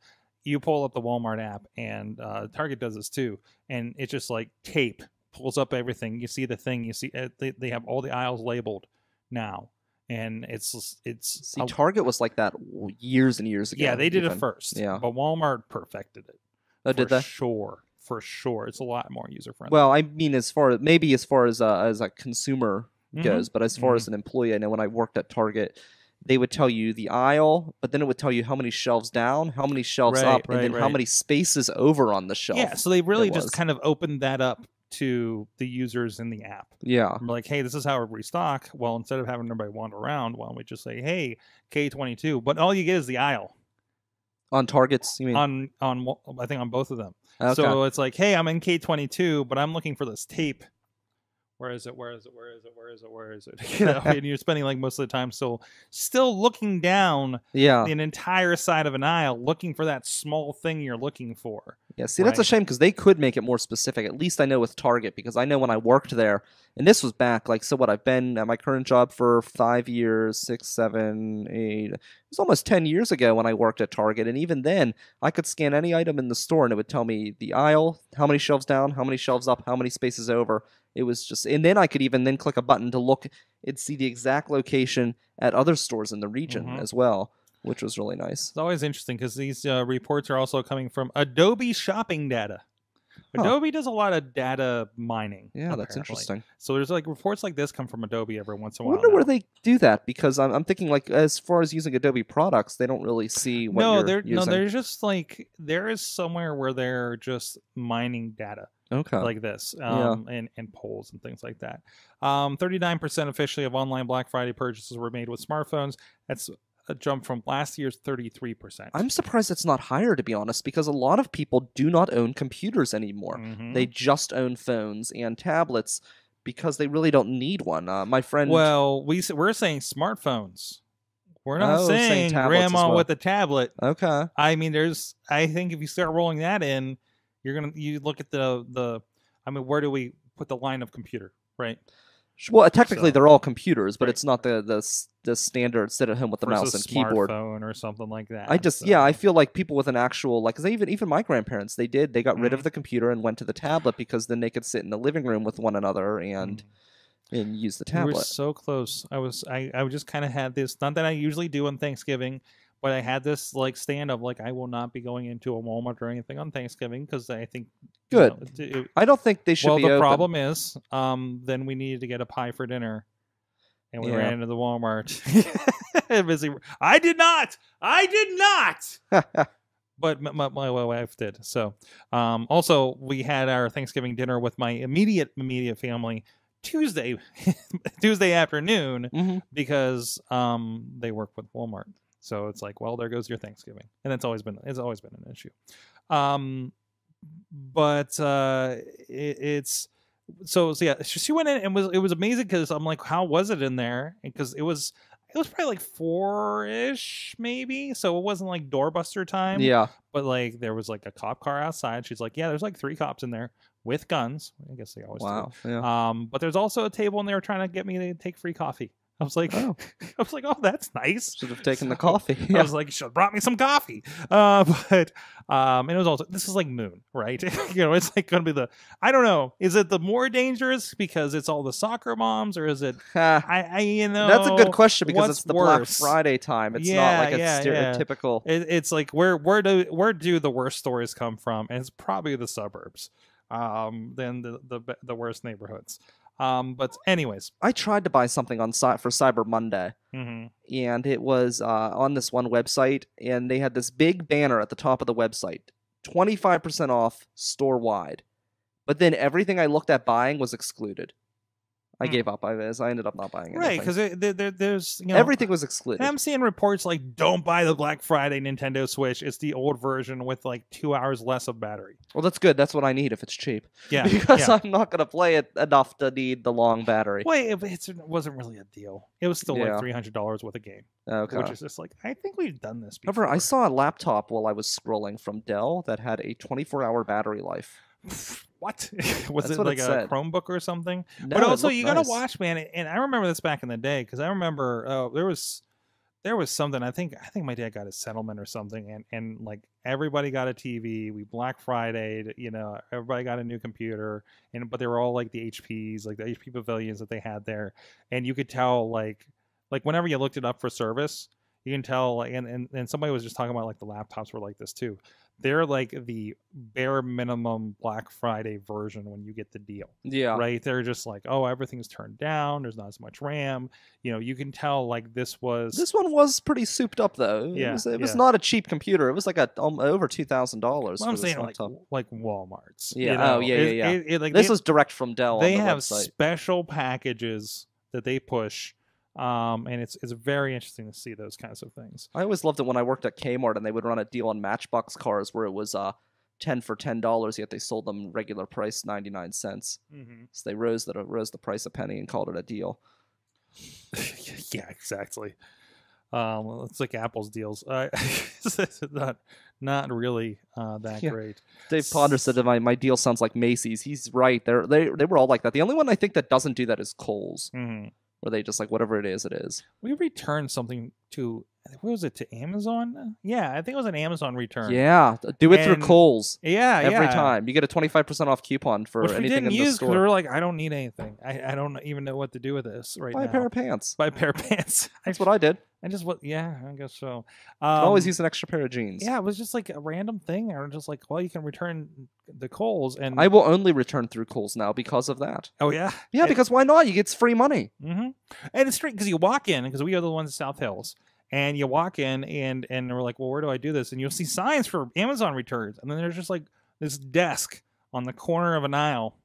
You pull up the Walmart app, and Target does this too. And it's just like tape pulls up everything. You see the thing. You see they have all the aisles labeled now. And it's see, Target was like that years and years ago. Yeah, they did it first. Yeah, but Walmart perfected it. Oh, did they? For sure, it's a lot more user friendly. Well, I mean, as far as a consumer goes, but as far as an employee, I know when I worked at Target, they would tell you the aisle, but then it would tell you how many shelves down, how many shelves up, and then how many spaces over on the shelf. Yeah, so they really just kind of opened that up to the users in the app. Yeah. We're like, hey, this is how we restock. Well, instead of having everybody wander around, why don't we just say, hey, K22, but all you get is the aisle. On Targets, you mean? I think on both of them. Okay. So it's like, hey, I'm in K22, but I'm looking for this tape. Where is it? You know? And you're spending like most of the time still looking down an entire side of an aisle looking for that small thing you're looking for. Yeah, see, that's a shame because they could make it more specific. At least I know with Target, because I know when I worked there, and this was back like, so what, I've been at my current job for 5 years, 6, 7, 8. It was almost 10 years ago when I worked at Target, and even then, I could scan any item in the store and it would tell me the aisle, how many shelves down, how many shelves up, how many spaces over. It was just, and then I could even then click a button to look and see the exact location at other stores in the region as well, which was really nice. It's always interesting because these reports are also coming from Adobe shopping data. Huh. Adobe does a lot of data mining. Yeah, apparently. That's interesting. So there's like reports like this come from Adobe every once in a while. I wonder where they do that, because I'm thinking like as far as using Adobe products, they don't really see what you're using. No, they're just like, there is somewhere where they're just mining data. Okay. Like this, and polls and things like that. 39% officially of online Black Friday purchases were made with smartphones. That's a jump from last year's 33%. I'm surprised it's not higher, to be honest, because a lot of people do not own computers anymore. They just own phones and tablets because they really don't need one. My friend... Well, we're saying smartphones. We're not saying grandma with a tablet. Okay. I mean, I think if you start rolling that in... You look at the I mean, where do we put the line of computer, right? Well, technically they're all computers, but it's not the standard sit at home with the mouse and keyboard or something like that. I feel like people with an actual, like, cause even my grandparents, they got rid of the computer and went to the tablet, because then they could sit in the living room with one another and use the tablet. We were so close. I just kind of had this, not that I usually do on Thanksgiving, but I had this like stand of like, I will not be going into a Walmart or anything on Thanksgiving, because I think I don't think they should be open. Well, the problem is then we needed to get a pie for dinner, and we ran into the Walmart. I did not. But my wife did. So also, we had our Thanksgiving dinner with my immediate family Tuesday, Tuesday afternoon, because they work with Walmart. So it's like, well, there goes your Thanksgiving. And it's always been an issue. But yeah, she went in and it was amazing, because I'm like, how was it in there? Because it was probably like 4-ish maybe. So it wasn't like doorbuster time. Yeah. But like there was like a cop car outside. She's like, yeah, there's like 3 cops in there with guns. I guess they always do. Yeah. But there's also a table and they were trying to get me to take free coffee. I was like, oh. Oh, that's nice. Should have taken the coffee. Yeah. I was like, you should have brought me some coffee. And it was also, this is like Moon, right? You know, it's like going to be I don't know. Is it the more dangerous because it's all the soccer moms, or is it, I you know. That's a good question, because it's the worse? Black Friday time. It's not like a stereotypical. Yeah. It's like, where do the worst stories come from? And it's probably the suburbs, than the worst neighborhoods. But anyways, I tried to buy something on site for Cyber Monday, and it was on this one website, and they had this big banner at the top of the website, 25% off store wide, but then everything I looked at buying was excluded. I gave up. I ended up not buying anything. Right, because there's everything was excluded. I'm seeing reports like, don't buy the Black Friday Nintendo Switch. It's the old version with like 2 hours less of battery. Well, that's good. That's what I need if it's cheap. Yeah, because I'm not going to play it enough to need the long battery. Well, it wasn't really a deal. It was still like $300 worth of game. Okay. Which is just like, I think we've done this before. However, I saw a laptop while I was scrolling from Dell that had a 24-hour battery life. What was That's it like it a said. Chromebook or something? No, but also you gotta watch, man. And I remember this back in the day, because I remember there was something. I think my dad got a settlement or something, and like everybody got a TV. We Black Friday'd, you know, everybody got a new computer, but they were all like the HPs, like the HP Pavilions that they had there, and you could tell like whenever you looked it up for service, you can tell. Like, and somebody was just talking about like the laptops were like this too. They're like the bare minimum Black Friday version when you get the deal. Yeah. Right? They're just like, oh, everything's turned down. There's not as much RAM. You know, you can tell like this was... This one was pretty souped up, though. Yeah. It was not a cheap computer. It was like over $2,000. Well, I'm saying like Walmart's. Yeah. You know? Oh, yeah. This was direct from Dell. They have website. Special packages that they push. And it's very interesting to see those kinds of things. I always loved it when I worked at Kmart and they would run a deal on Matchbox cars where it was 10 for $10, yet they sold them regular price 99 cents. So they rose the price a penny and called it a deal. Yeah, exactly. It's like Apple's deals. It's not really that great. Dave Potter said that my deal sounds like Macy's. He's right. They were all like that. The only one I think that doesn't do that is Kohl's. Or they just like whatever it is, it is. We returned something to, what was it, to Amazon? Yeah, I think it was an Amazon return. Yeah, do it through Kohl's. Yeah, every time. You get a 25% off coupon for anything in the store. We were like, I don't need anything. I don't even know what to do with this right now. Buy a pair of pants. That's what I did. Yeah, I guess so. Always use an extra pair of jeans. Yeah, it was just like a random thing. I was just like, well, you can return the Kohl's. And I will only return through Kohl's now because of that. Oh, yeah? Yeah, because why not? You get free money. And it's straight because you walk in, because we are the ones in South Hills. And you walk in and we're like, well, where do I do this? And you'll see signs for Amazon returns. And then there's just like this desk on the corner of an aisle.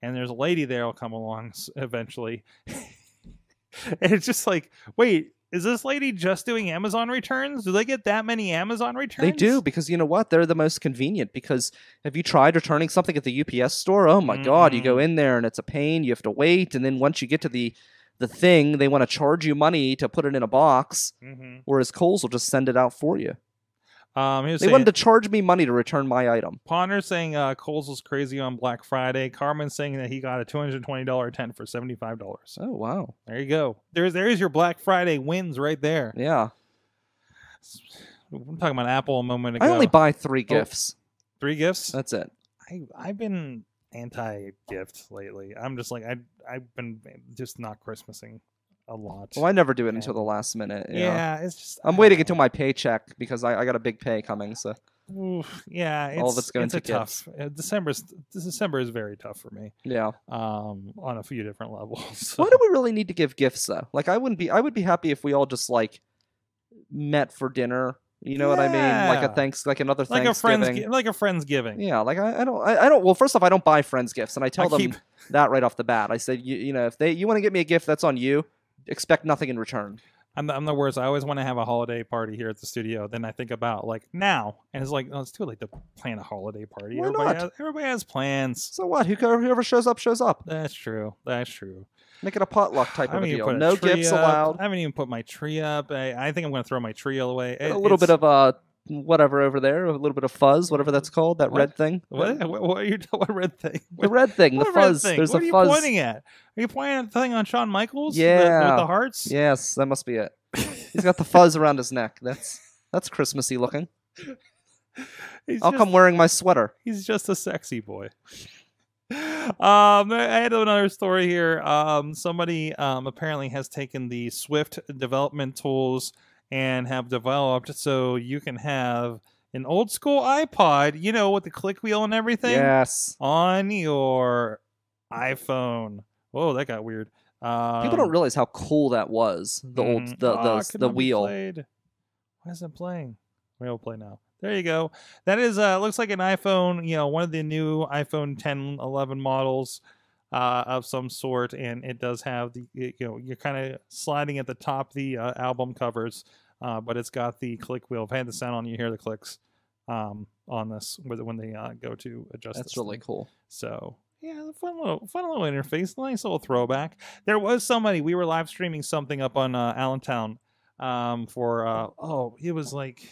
And there's a lady there will come along eventually. And it's just like, wait. Is this lady just doing Amazon returns? Do they get that many Amazon returns? They do, because you know what? They're the most convenient, because have you tried returning something at the UPS store? Oh, my God. You go in there, and it's a pain. You have to wait, and then once you get to the thing, they want to charge you money to put it in a box, whereas Kohl's will just send it out for you. They wanted to charge me money to return my item. Ponder saying Kohl's was crazy on Black Friday. Carmen saying that he got a $220 tent for $75. Oh, wow. There you go. There is your Black Friday wins right there. Yeah. I'm talking about Apple a moment ago. I only buy 3 gifts. 3 gifts? That's it. I've been anti-gift lately. I'm just like, I've been just not Christmasing a lot. Well, I never do it until the last minute. Yeah, it's just I'm waiting until my paycheck, because I got a big pay coming. So all of it's going to tough. December is very tough for me. Yeah, on a few different levels. So. Why do we really need to give gifts though? Like I would be happy if we all just like met for dinner You know what I mean? Like a thanks, like another Thanksgiving, like a Friendsgiving. Yeah, like I don't. Well, first off, I don't buy friends gifts, and I tell them that right off the bat. I said, you know, if you want to get me a gift, that's on you. Expect nothing in return. I'm the worst. I always want to have a holiday party here at the studio. Then I think about like now, and it's like, oh, it's too late to plan a holiday party. Why everybody not? Everybody has plans. So what? Whoever shows up, shows up. That's true. That's true. Make it a potluck type of deal. No gifts allowed. I haven't even put my tree up. I think I'm going to throw my tree away. A little bit of whatever over there. A little bit of fuzz, whatever that's called. That red thing. What are you? What red thing? The red thing. The fuzz. There's a fuzz. What are you pointing at? Are you pointing at the thing on Shawn Michaels? Yeah. With the hearts. Yes, that must be it. He's got the fuzz around his neck. That's Christmassy looking. I'll come wearing my sweater. He's just a sexy boy. I had another story here. Somebody apparently has taken the Swift development tools and have developed so you can have an old school iPod, you know, with the click wheel and everything. Yes. On your iPhone. Whoa, that got weird. People don't realize how cool that was. The old the wheel. Why isn't it playing? We'll play now. There you go. That is looks like an iPhone, you know, one of the new iPhone 10, 11 models of some sort, and it does have the, you know, you're kind of sliding at the top the album covers, but it's got the click wheel. I've had the sound on. You hear the clicks on this when they go to adjust. That's really cool. So yeah, fun little interface, nice little throwback. There was somebody, we were live streaming something up on Allentown for it was like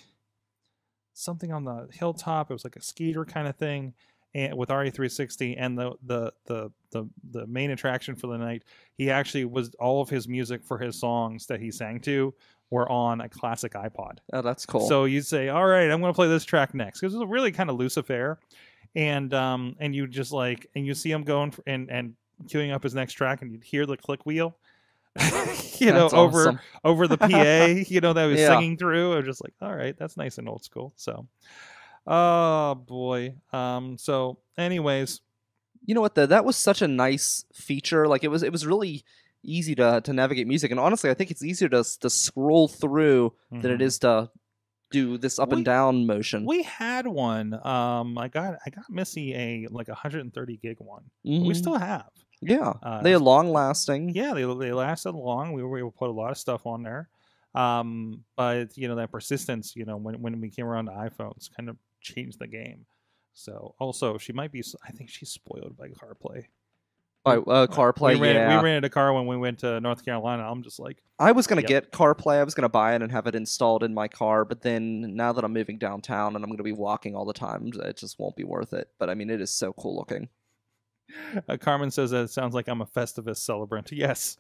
something on the hilltop. It was like a skeeter kind of thing, and with RE360 and the main attraction for the night, he actually was all of his music for his songs that he sang to were on a classic iPod. Oh, that's cool. So you'd say, all right, I'm going to play this track next. It was really kind of loose affair, and you just like, and you see him going and queuing up his next track, and you'd hear the click wheel. You know, over the PA, you know, that was singing through. I was just like, all right, that's nice and old school. So, oh boy. So anyways, you know what, that was such a nice feature. Like it was really easy to navigate music. And honestly, I think it's easier to scroll through than it is to do this up and down motion. We had one. I got Missy like 130 gig one. Mm-hmm. We still have. Yeah, they're long lasting. Yeah, they lasted long. We were able to put a lot of stuff on there, but you know that persistence. You know when we came around to iPhones, kind of changed the game. So also she might be. I think she's spoiled by CarPlay. CarPlay. We rented a car when we went to North Carolina. I'm just like, I was gonna get CarPlay. I was gonna buy it and have it installed in my car. But then now that I'm moving downtown and I'm gonna be walking all the time, it just won't be worth it. But I mean, it is so cool looking. Carmen says that it sounds like I'm a Festivus celebrant. Yes.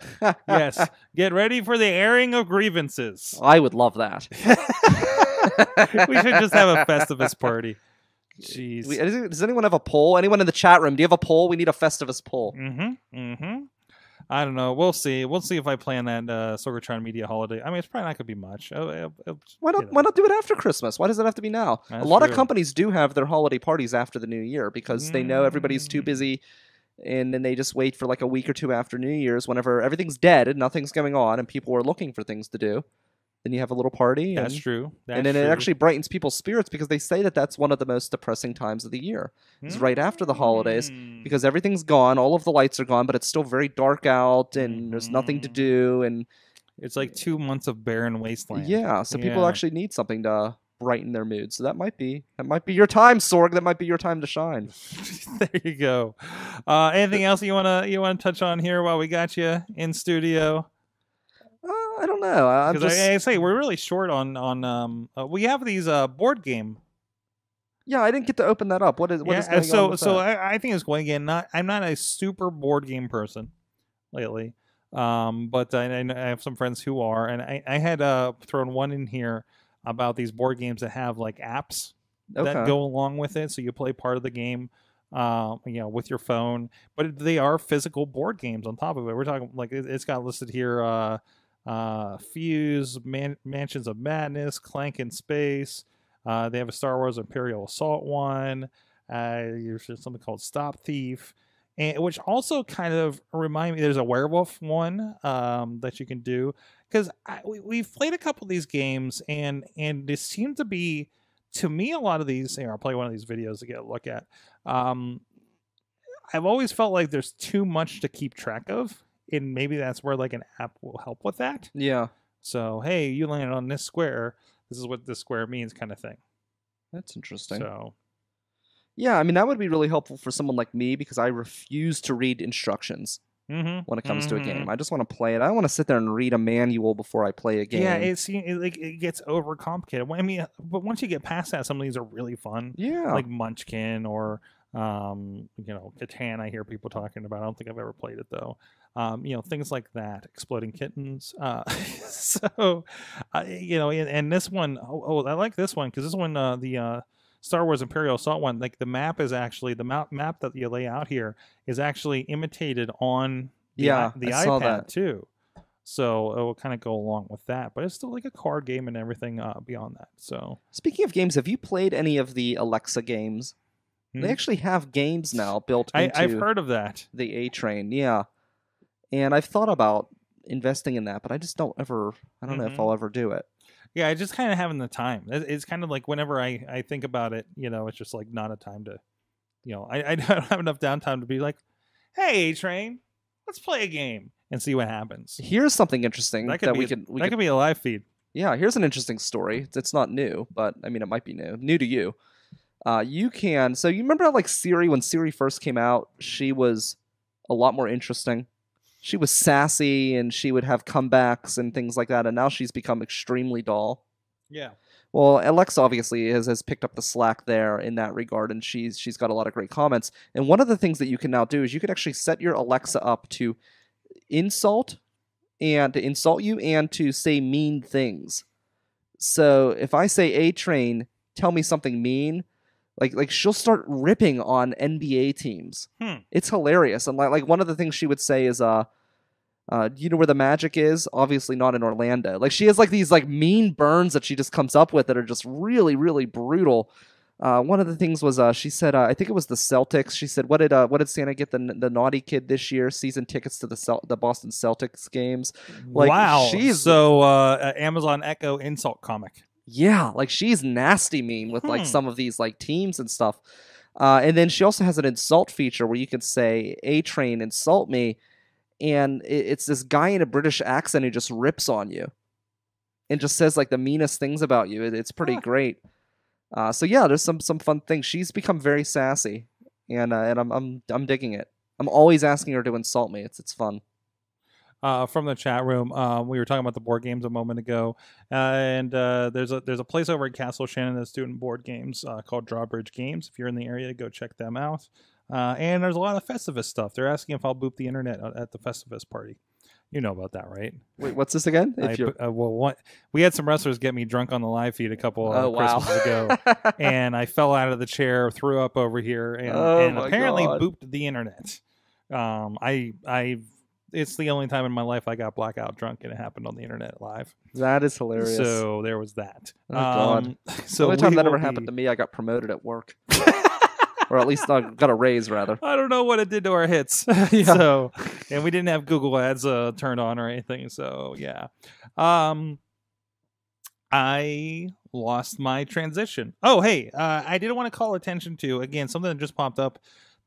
Yes. Get ready for the airing of grievances. I would love that. We should just have a Festivus party. Jeez. Does anyone have a poll? Anyone in the chat room, do you have a poll? We need a Festivus poll. I don't know. We'll see. We'll see if I plan that Sorgatron Media holiday. I mean, it's probably not going to be much. Why not do it after Christmas? Why does it have to be now? That's a lot of companies do have their holiday parties after the New Year because they know everybody's too busy, and then they just wait for like a week or two after New Year's whenever everything's dead and nothing's going on and people are looking for things to do. Then you have a little party. That's true. It actually brightens people's spirits because they say that that's one of the most depressing times of the year. It's right after the holidays because everything's gone. All of the lights are gone, but it's still very dark out and there's nothing to do. And it's like 2 months of barren wasteland. Yeah. So people actually need something to brighten their mood. So that might be your time, Sorg. That might be your time to shine. There you go. Anything else you wanna touch on here while we got you in studio? I don't know. I say we're really short on we have these board game. Yeah, I didn't get to open that up. What is going on with that? I think it's going in. I'm not a super board game person lately, but I have some friends who are, and I had thrown one in here about these board games that have like apps that go along with it, so you play part of the game. You know, with your phone, but they are physical board games on top of it. We're talking like it's got listed here. Fuse, Mansions of Madness, Clank in Space. They have a Star Wars Imperial Assault one. There's something called Stop Thief, and which also kind of remind me, there's a werewolf one that you can do, because we've played a couple of these games, and they seem to be, to me, a lot of these, I'll play one of these videos to get a look at. I've always felt like there's too much to keep track of, and maybe that's where like an app will help with that. Yeah. So, hey, you landed on this square. This is what this square means, kind of thing. That's interesting. So, yeah, I mean, that would be really helpful for someone like me, because I refuse to read instructions when it comes to a game. I just want to play it. I don't want to sit there and read a manual before I play a game. Yeah, it gets overcomplicated. I mean, but once you get past that, some of these are really fun. Yeah. Like Munchkin or, Catan, I hear people talking about. I don't think I've ever played it, though. Things like that, Exploding Kittens. And this one, I like this one, because this one, the Star Wars Imperial Assault one, like the map is actually, the map that you lay out here is actually imitated on the iPad too. So it will kind of go along with that, but it's still like a card game and everything beyond that. So, speaking of games, have you played any of the Alexa games? Mm-hmm. They actually have games now built into I've heard of that. The A-Train, yeah. And I've thought about investing in that, but I just don't ever, I don't know if I'll ever do it. Yeah, I just kind of haven't the time. It's kind of like whenever I think about it, it's just like not a time to, I don't have enough downtime to be like, hey, A-Train, let's play a game and see what happens. Here's something interesting that could be a live feed. Yeah, here's an interesting story. It's not new, but I mean, it might be new to you. So you remember how, like, Siri, when Siri first came out, she was a lot more interesting. She was sassy, and she would have comebacks and things like that, and now she's become extremely dull. Yeah. Well, Alexa obviously has picked up the slack there in that regard, and she's got a lot of great comments. And one of the things that you can now do is you can actually set your Alexa up to insult you and to say mean things. So if I say, A-Train, tell me something mean, like she'll start ripping on NBA teams. It's hilarious. And like one of the things she would say is, do you know where the Magic is? Obviously not in Orlando. Like, she has like these like mean burns that she just comes up with that are just really, really brutal. One of the things was, she said, I think it was the Celtics. She said, what did Santa get the naughty kid this year? Season tickets to the Boston Celtics games. Like, wow. So Amazon Echo insult comic. Yeah, like, she's nasty mean with like some of these like teams and stuff. And then she also has an insult feature where you can say, A-Train, insult me. And it's this guy in a British accent who just rips on you and just says like the meanest things about you. It's pretty great. So yeah, there's some fun things. She's become very sassy, and I'm digging it. I'm always asking her to insult me. It's fun. From the chat room, we were talking about the board games a moment ago, and there's a place over at Castle Shannon that's doing board games called Drawbridge Games. If you're in the area, go check them out. And there's a lot of Festivus stuff. They're asking if I'll boop the internet at the Festivus party. You know about that, right? Wait, what's this again? We had some wrestlers get me drunk on the live feed a couple Christmases ago, and I fell out of the chair, threw up over here, and apparently booped the internet. It's the only time in my life I got blackout drunk, and it happened on the internet live. That is hilarious. So there was that. Oh, God. So the only time that ever happened to me, I got promoted at work. Or at least I got a raise, rather. I don't know what it did to our hits. So, and we didn't have Google Ads turned on or anything. So, yeah. I lost my transition. Oh, hey, I did want to call attention to, again, something that just popped up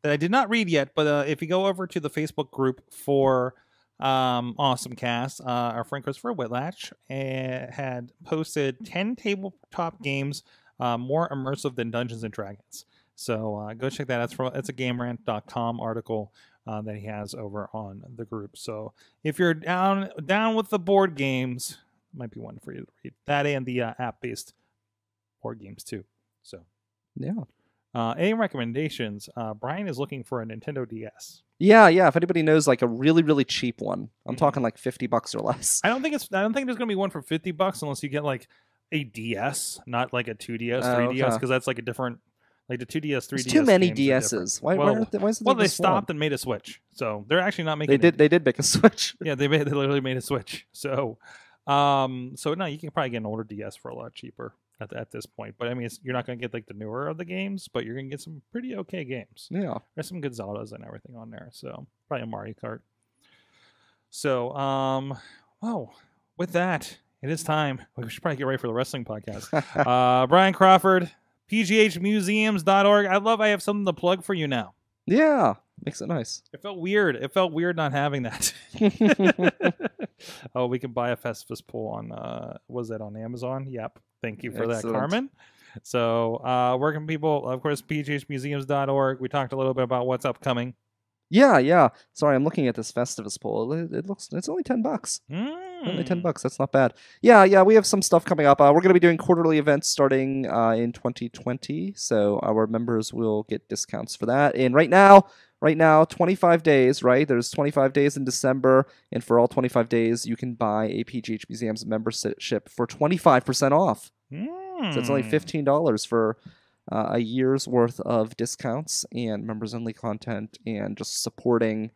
that I did not read yet, but if you go over to the Facebook group for Awesome Cast, our friend Christopher Whitlatch had posted 10 tabletop games more immersive than Dungeons & Dragons. So go check that out. It's a GameRant.com article that he has over on the group. So if you're down with the board games, might be one for you to read. That and the app-based board games, too. So, yeah. Any recommendations? Brian is looking for a Nintendo DS. Yeah. If anybody knows like a really, really cheap one, I'm talking like $50 or less. I don't think there's gonna be one for $50 unless you get like a DS, not like a 2DS, 3DS, because that's like a different. Like the 2DS, 3DS. There's too many DSs. Why stopped and made a Switch, so they're actually not making. They did make a Switch. Yeah, they literally made a Switch. So no, you can probably get an older DS for a lot cheaper. at this point. But I mean, you're not going to get like the newer of the games, but you're going to get some pretty okay games. Yeah. There's some good Zeldas and everything on there. So probably a Mario Kart. So, with that, it is time. We should probably get ready for the wrestling podcast. Brian Crawford, pghmuseums.org. I have something to plug for you now. Yeah. Makes it nice. It felt weird. It felt weird not having that. Oh, we can buy a Festivus pool on, was that on Amazon? Yep. Thank you for that, Carmen. So where can people, of course, pghmuseums.org. We talked a little bit about what's upcoming. Yeah. Sorry, I'm looking at this Festivus poll. It's only $10. Only $10. That's not bad. Yeah. We have some stuff coming up. We're going to be doing quarterly events starting in 2020. So our members will get discounts for that. And right now, 25 days, right? There's 25 days in December. And for all 25 days, you can buy a PGH Museums membership for 25% off. So it's only $15 for... a year's worth of discounts and members-only content and just supporting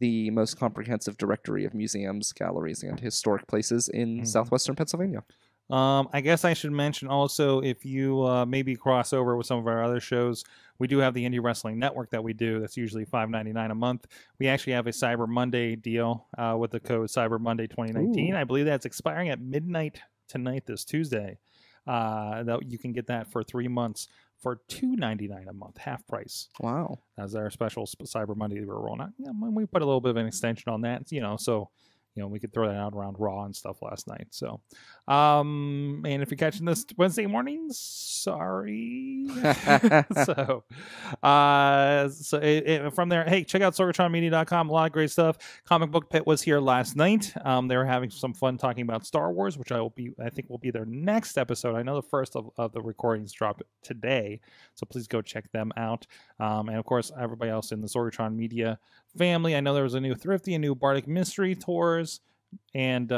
the most comprehensive directory of museums, galleries, and historic places in southwestern Pennsylvania. I guess I should mention also, if you maybe cross over with some of our other shows, we do have the Indie Wrestling Network that we do. That's usually $5.99 a month. We actually have a Cyber Monday deal with the code Cyber Monday 2019. Ooh. I believe that's expiring at midnight tonight, this Tuesday. That you can get that for 3 months for $2.99 a month, half price. Wow. That's our special Cyber Monday we were rolling out. Yeah, we put a little bit of an extension on that, so we could throw that out around Raw and stuff last night. So, and if you're catching this Wednesday morning, sorry. So from there, hey, check out sorgatronmedia.com. A lot of great stuff. Comic Book Pit was here last night. They were having some fun talking about Star Wars, which I think will be their next episode. I know the first of the recordings dropped today, so please go check them out. And of course, everybody else in the Sorgatron Media family. I know there was a new Thrifty, a new Bardic Mystery tours, and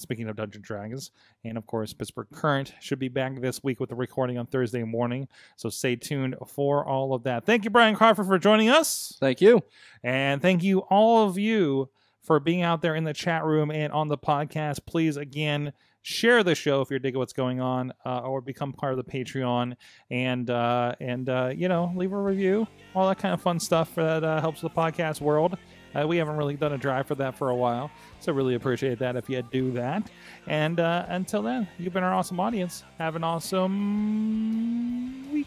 speaking of Dungeons & Dragons, and of course Pittsburgh Current should be back this week with the recording on Thursday morning, so stay tuned for all of that. Thank you, Brian Crawford, for joining us. Thank you. And thank you all of you for being out there in the chat room and on the podcast. Please, again, share the show if you're digging what's going on, or become part of the Patreon, and leave a review, all that kind of fun stuff that helps the podcast world. We haven't really done a drive for that for a while, so really appreciate that if you do that. And until then, you've been our awesome audience. Have an awesome week.